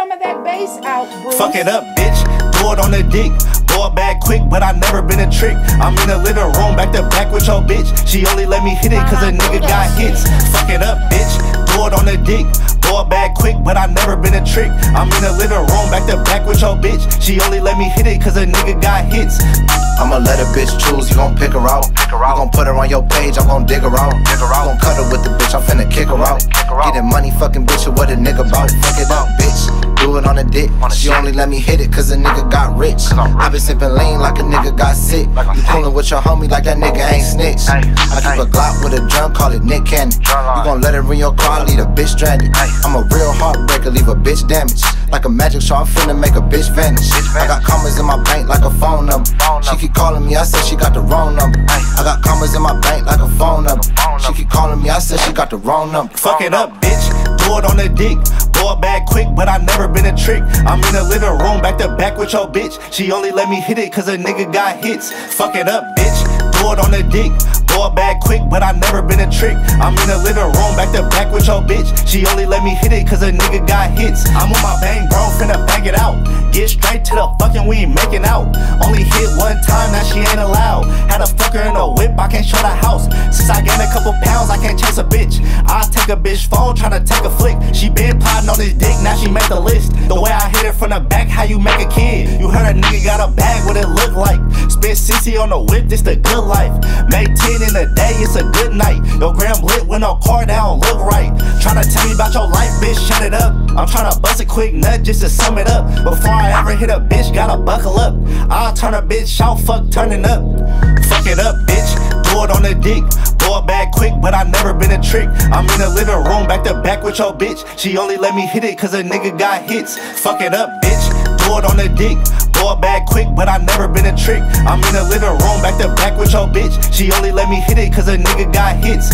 some of that bass out, Bruce. Fuck it up, bitch. Do it on the dick. Go back quick, but I never been a trick. I'm in the living room, back to back with your bitch. She only let me hit it cause a nigga got hits. Fuck it up, bitch. Do it on the dick. Go back quick, but I never been a trick. I'm in the living room, back to back with your bitch. She only let me hit it cause a nigga got hits. I'ma let a bitch choose, you gon' pick her out. You gon' put her on your page, I'm gon' dig her out. Gon' cut her with the bitch, I'm finna kick her out. Getting money, fucking bitch, or what a nigga bout. Fuck it up, bitch, do it on a dick. She only let me hit it cause a nigga got rich. I been sippin' lean like a nigga got sick. You coolin' with your homie like that nigga ain't snitch. I keep a Glock with a drum, call it Nick Cannon. You gon' let her in your car, leave a bitch stranded. I'm a real heartbreaker, leave a bitch damaged. Like a magic show, I'm finna make a bitch vanish. I got commas in my bank like a phone number. She keep calling me, I said she got the wrong number. I got commas in my bank like a phone number. She keep calling me, I said she got the wrong number. Fuck it up, bitch, do it on the dick. Go back quick, but I never been a trick. I'm in the living room, back to back with your bitch. She only let me hit it cause a nigga got hits. Fuck it up, bitch, do it on the dick. Go back quick, but I never been a trick. I'm in the living room, back to back with your bitch. She only let me hit it cause a nigga got hits. I'm on my bang, bro, finna bang it out. Get straight to the fucking, we ain't making out. Only hit one time, now she ain't allowed. Had a fucker in a whip, I can't shut a house. Since I gained a couple pounds, I can't chase a bitch. I take a bitch phone, tryna take a flick. She been plotting on this dick, now she make the list. The way I hit it from the back, how you make a kid. You heard a nigga got a bag, what it look like. Spit 60 on the whip, this the good life. Make 10 in a day, it's a good night. Your gram lit with no car, that don't look right. Tryna tell me about your life, bitch, shut it up. I'm tryna bust a quick nut just to sum it up. Before I ever hit a bitch, gotta buckle up. I'll turn a bitch out, fuck turning up. Fuck it up, bitch, do it on the dick. Go back quick, but I never been a trick. I'm in the living room, back to back with your bitch. She only let me hit it cause a nigga got hits. Fuck it up, bitch, do it on the dick. Go back quick, but I never been a trick. I'm in the living room, back to back with your bitch. She only let me hit it cause a nigga got hits.